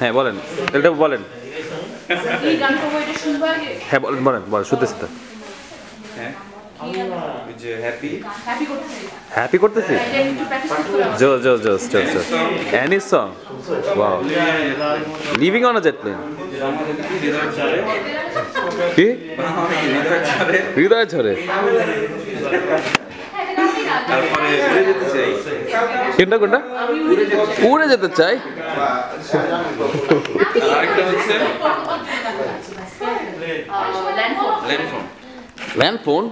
হ্যাঁ বলেন এটা বলেন এই গানটা ওইটা শুনবা হ্যাঁ বলেন বলেন বল শুনতেছি তো হ্যাঁ ওই যে হ্যাপি হ্যাপি করতেছি জো জো জো stop stop any song wow living on a jet plane কি হৃদয় ছড়ে তারপরে উড়ে যেতে চাই কোনটা কোনটা উড়ে যেতে চাই আরেকটা হচ্ছে ল্যান্ডফোন ল্যান্ডফোন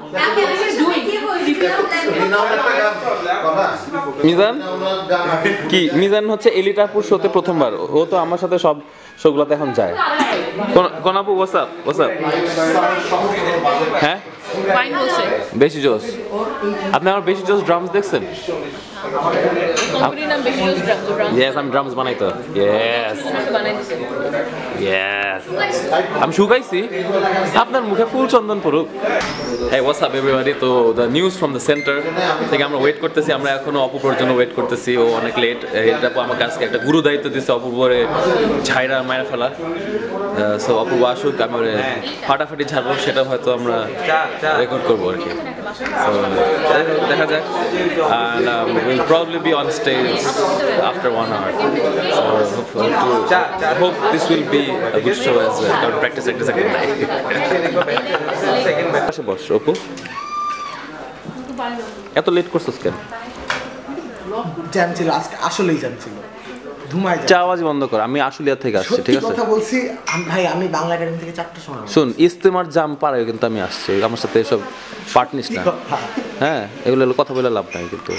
মিজান কি মিজান হচ্ছে এলিটাপুর শোতে প্রথমবার ও তো আমার সাথে সব শোগুলোতে এখন যায় কোনাপু WhatsApp WhatsApp হ্যাঁ Fine বলছে বেশি জোস আপনি আমার বেশি জোস ড্রামস দেখছেন আপনার নাম বেশি জোস drums yes I am drums বানাইতো यस বানাইছো यस আমি শুকাইছি আপনার মুখে ফুল চন্দন পড়ুক Hey what's up everybody তো the news from the center থেকে আমরা ওয়েট করতেছি আমরা এখনো অপুর জন্য ওয়েট করতেছি ও অনেক লেট এটা পর আমার কাছে একটা গুরু দায়িত্ব দিয়েছে অপুরে ছাইরা মাইরা ফেলা সো অপু আসুক আমি ফাটাফাটি ছাড়বো সেটা হয়তো আমরা record করবো আর কি সো দেখা যাক and we'll probably be on stage after 1 hour so I hope this will be a good show as well don't practice at the second night second batch boss Apu এত লেট করছস কেন jam ছিল আজকে আসলেই jam ছিল ধুমাই যা আওয়াজ বন্ধ কর আমি আশুলিয়া থেকে আসছি ঠিক আছে কথা বলছি ভাই আমি বাংলা একাডেমি থেকে 4টার সময় শুন ইস্তেমার জাম পারায় কিন্তু আমি আসছি আমার সাথে এসব পার্টনারস না হ্যাঁ এগুলো কথা বলে লাভ নাই কিন্তু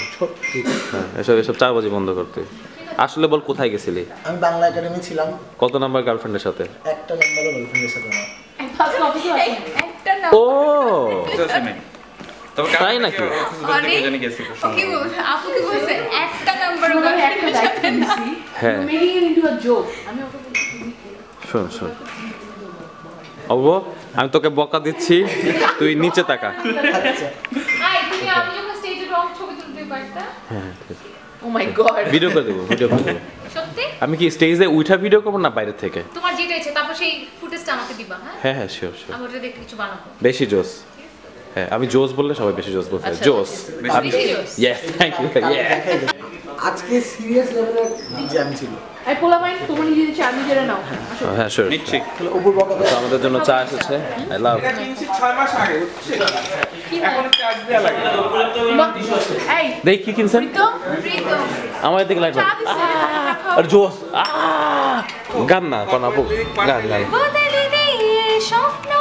এসব 4 বাজে বন্ধ করতে আসলে বল কোথায় গেছিলি আমি বাংলা একাডেমি ছিলাম কত নাম্বার গার্লফ্রেন্ডের সাথে একটা নাম্বারও গার্লফ্রেন্ডের সাথে না একটা নাম্বার ও তবে কাই নাকি জানি গেছি কি বল আপু কি বলছে একটা নাম্বার ও একটা দেখতে দিছি হ্যাঁ making it into a joke আমি ওকে বলছি শুন শুন আবু আমি তোকে বকা দিচ্ছি তুই নিচে তাকা আচ্ছা আই তুমি আমি যখন স্টেজে রং ছবি তুলতে পারতা হ্যাঁ ও মাই গড ভিডিও করে দেব ভিডিও করে দেব সত্যি আমি কি স্টেজে উঠা ভিডিও করব না বাইরে থেকে তোমার যেটা ইচ্ছে তারপর সেই ফুটেজটা আমাকে দিবা হ্যাঁ হ্যাঁ হ্যাঁ শিওর শিওর আমরা দেখে কিছু বানাবো বেশি জোস আমি জোস বললে সবাই বেশি জোস বলে জোস আমি यस थैंक यू আজকে সিরিয়াস লেভেলের জ্যাম ছিল আই পোলা মাইন তুমি নিজে চা আমি জেরা নাও হ্যাঁ স্যার নিশ্চয়ই তাহলে উপর বকা আমাদের জন্য চা এসেছে আই লাভ এটা 3-6 মাস আগে হচ্ছে এখন একটা আজ দেয়া লাগে উপরে তো টিস্যু আছে এই দেখ কি কিনছেন প্রীতম আমার দিকে লাইট আর জোস গান না কোন আপু গান গান বদলে দিয়ে স্বপ্ন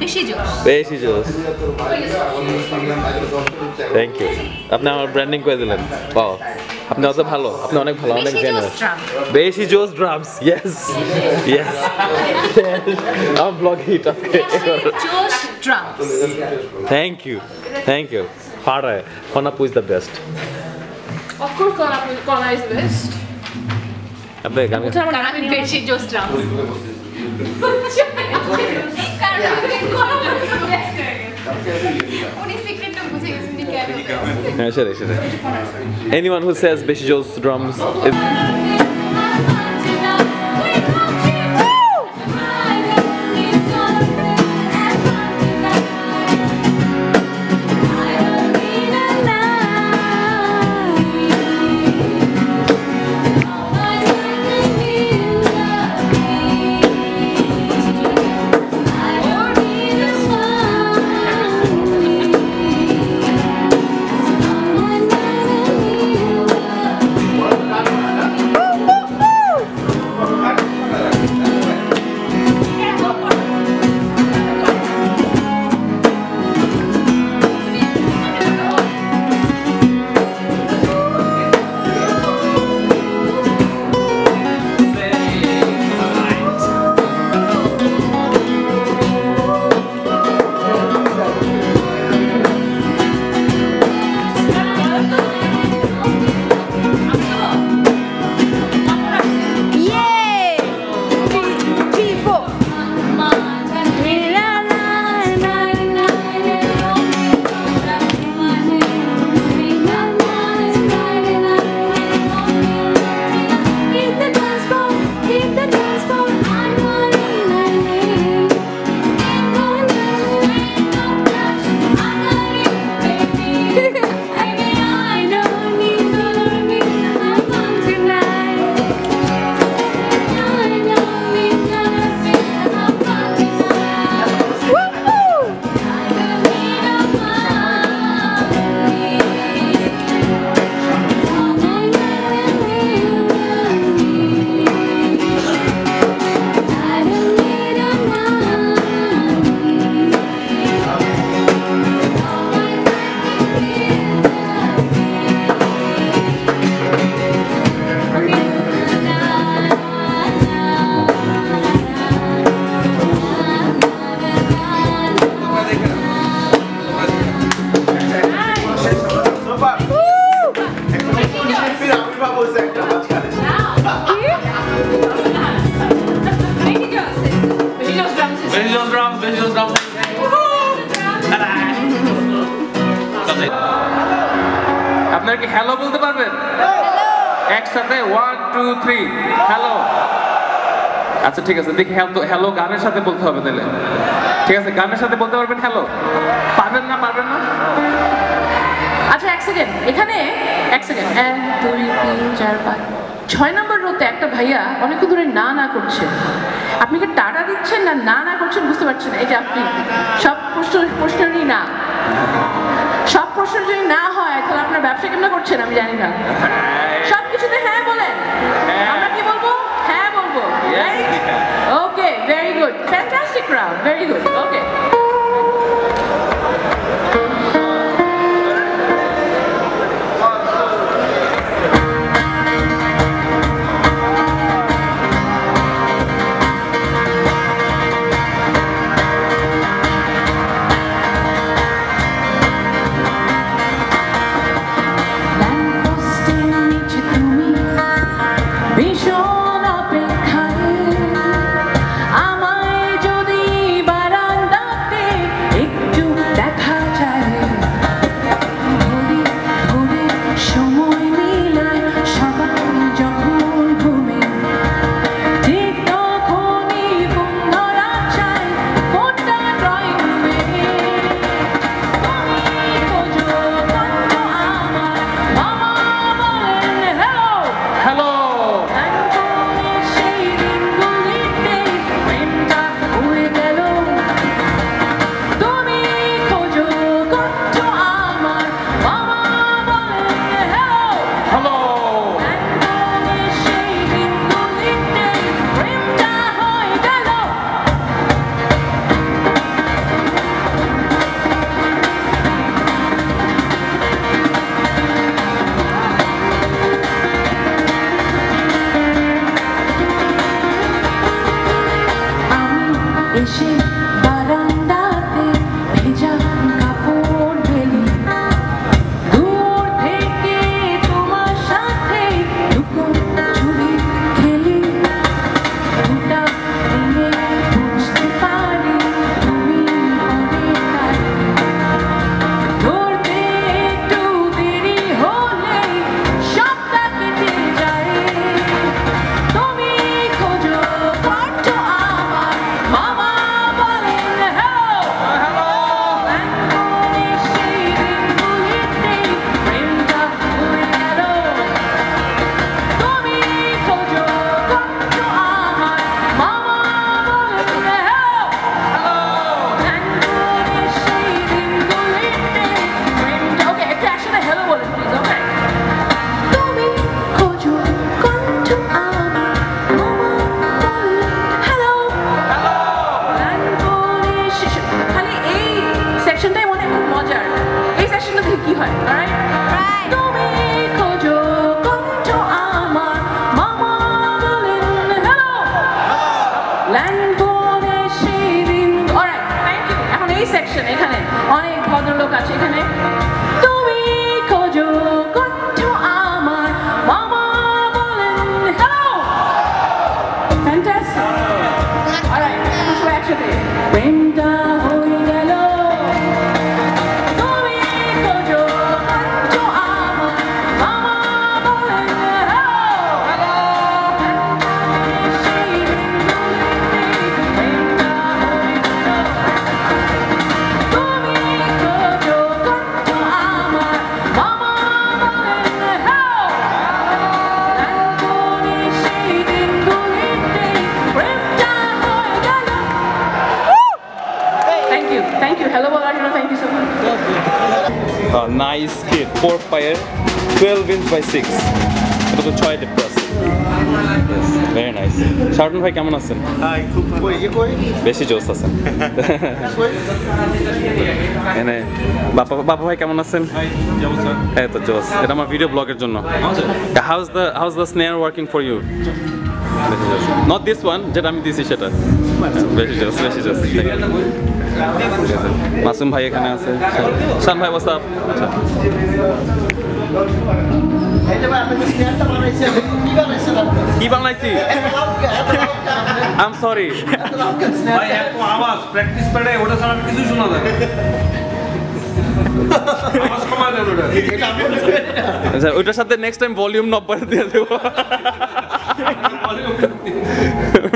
Beshi Joss Thank you আপনি আমার ব্র্যান্ডিং করে দিলেন বাহ আপনি অত ভালো আপনি অনেক ভালো অনেক generous Beshi Joss Drums yes yes I'm vlog hit okay Beshi Joss Drums thank you Pare Konapu is the best Of course Kona is best আপনি গান আমি Beshi Joss Drums Anyone who says Beshi Joss Drums is Beshi Joss Drums. আপনারা কি hello বলতে পারবেন? একসাথে 1 2 3 hello. আচ্ছা ঠিক আছে, দেখি হ্যালো গানের সাথে বলতে হবে তাহলে। ঠিক আছে, গানের সাথে বলতে পারবেন হ্যালো? পারবেন না। আচ্ছা এক সেকেন্ড, এখানে এক সেকেন্ড, 1 2 3 4 5 6 নম্বর রোতে একটা ভাইয়া অনেকক্ষণ ধরে না না করছে। আপনি কি টাটা দিচ্ছেন না না না করছেন বুঝতে পারছেন? এই যে আপনি সব প্রশ্নই না, সব প্রশ্ন যদি না হয় তাহলে আপনার ব্যবসা কেমন করছেন আমি জানি না। সবকিছুতে হ্যাঁ বলেন, আমরা কি বলবো? হ্যাঁ বলবো। Okay, very good, fantastic crowd, very good. Okay, অনেক ভদ্রলোক আছে এখানে। তুমি খোঁজো কোনটা আমার মামা বলেন হ্যালো। ফ্যান্টাস্টিক, অলরাইট, সবাই একসাথে প্রেমটা হয়ে গেল। তুমি খোঁজো কোনটা আমার মামা বলেন hello. Nice kit, 4 fire, 12" by 6. It was a choice press. Very nice. Sharton bhai kemon achen? Hi, khub koi? Beshi Joss achen. Ene baba bhai kemon achen? Hi, Joss sir. Hey to Joss. Eta amar video blog er jonno. How's the snare working for you? Not this one, jeta ami disi seta. Beshi Joss. Masum ভাই এখানে আছে। শান ভাই, what's up? I'm sorry. Next time volume not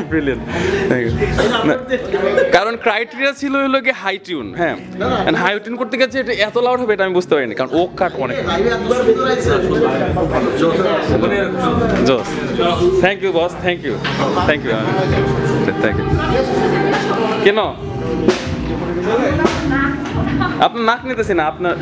brilliant. Thank you. Karon criteria chilo holo ki high tune, ha. And high tune korte geche eta eto loud hobe eta ami bujhte parini karon oak cut onek. Thank you boss, thank you. Thank you. Thank you. Keno? Apnar nak niteche na apnar